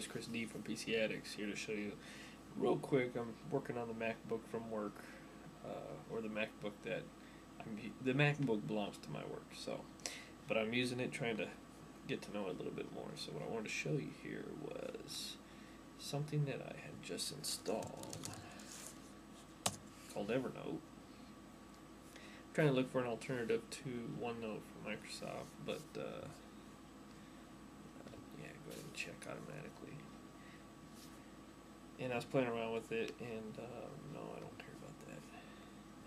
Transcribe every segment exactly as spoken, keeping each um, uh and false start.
is Chris D from P C Addicts, here to show you real quick. I'm working on the MacBook from work, uh, or the MacBook that I'm, the MacBook belongs to my work, so, but I'm using it, trying to get to know it a little bit more. So what I wanted to show you here was something that I had just installed called Evernote. I'm trying to look for an alternative to OneNote from Microsoft, but uh, check automatically, and I was playing around with it, and uh, no, I don't care about that.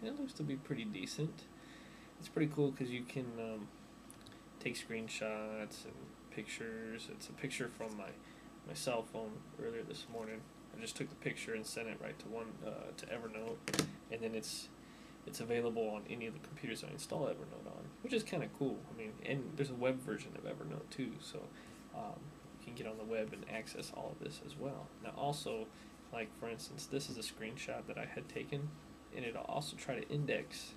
And it looks to be pretty decent. It's pretty cool because you can um, take screenshots and pictures. It's a picture from my my cell phone earlier this morning. I just took the picture and sent it right to one uh, to Evernote, and then it's it's available on any of the computers I install Evernote on, which is kind of cool. I mean, and there's a web version of Evernote too, so. Um, can get on the web and access all of this as well. Now also, like for instance, this is a screenshot that I had taken, and it'll also try to index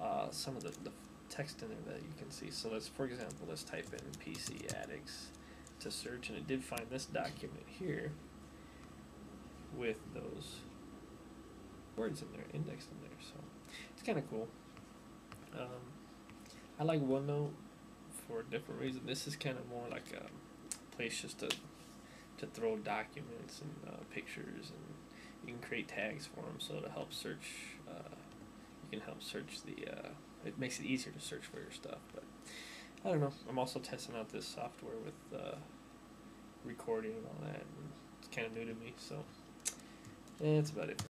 uh, some of the, the text in there that you can see. So let's, for example, let's type in P C Addicts to search, and it did find this document here with those words in there, indexed in there. So it's kind of cool. Um, I like OneNote for a different reason. This is kind of more like a place just to to throw documents and uh, pictures, and you can create tags for them, so to help search uh, you can help search the uh, it makes it easier to search for your stuff. But I don't know, I'm also testing out this software with uh, recording and all that, and it's kind of new to me, so yeah, that's about it.